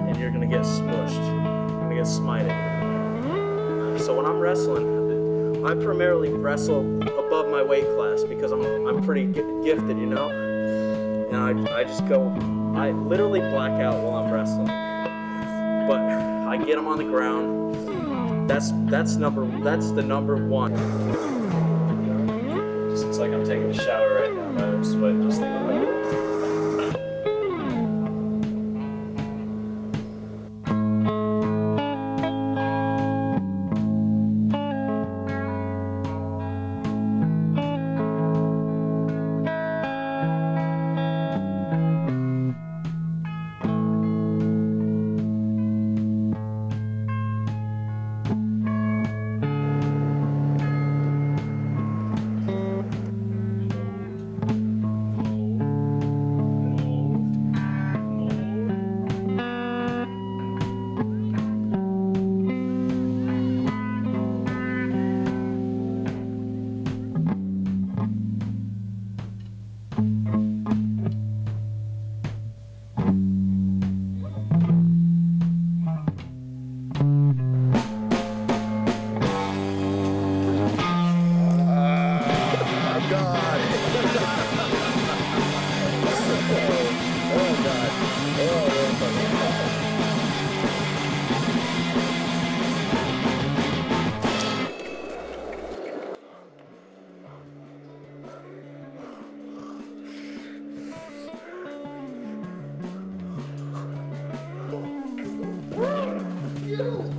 down and you're going to get smushed. You're going to get smited. So when I'm wrestling, I primarily wrestle above my weight class because I'm pretty gifted, you know? And I just go, I literally black out while I'm wrestling. But I get them on the ground. That's the number one. Just it's like I'm taking a shower right now, but I'm sweating just thinking about it. No!